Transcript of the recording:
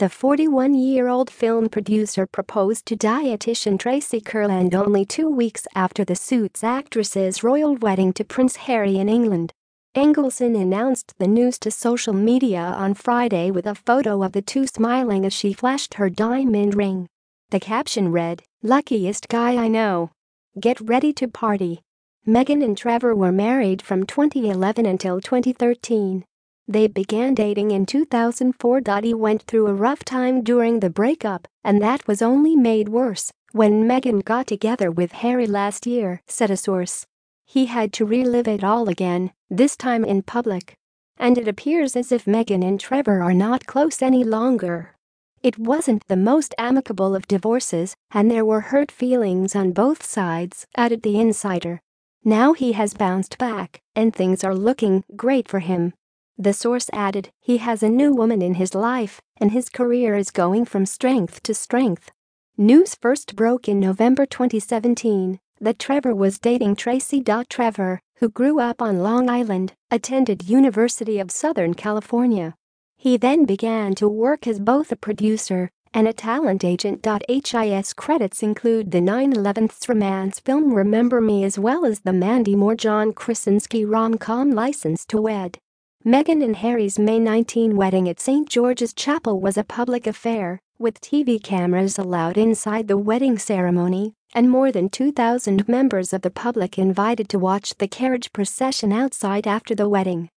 The 41-year-old film producer proposed to dietitian Tracey Kurland only 2 weeks after the Suits actress's royal wedding to Prince Harry in England. Engelson announced the news to social media on Friday with a photo of the two smiling as she flashed her diamond ring. The caption read, "Luckiest guy I know. Get ready to party." Meghan and Trevor were married from 2011 until 2013. They began dating in 2004. He went through a rough time during the breakup, and that was only made worse when Meghan got together with Harry last year, said a source. "He had to relive it all again, this time in public. And it appears as if Meghan and Trevor are not close any longer." It wasn't the most amicable of divorces, and there were hurt feelings on both sides, added the insider. "Now he has bounced back, and things are looking great for him." The source added, "He has a new woman in his life, and his career is going from strength to strength." News first broke in November 2017 that Trevor was dating Tracey. Trevor, who grew up on Long Island, attended University of Southern California. He then began to work as both a producer and a talent agent. His credits include the 9/11 romance film Remember Me as well as the Mandy Moore-John Krasinski rom-com License to Wed. Meghan and Harry's May 19 wedding at St. George's Chapel was a public affair, with TV cameras allowed inside the wedding ceremony and more than 2,000 members of the public invited to watch the carriage procession outside after the wedding.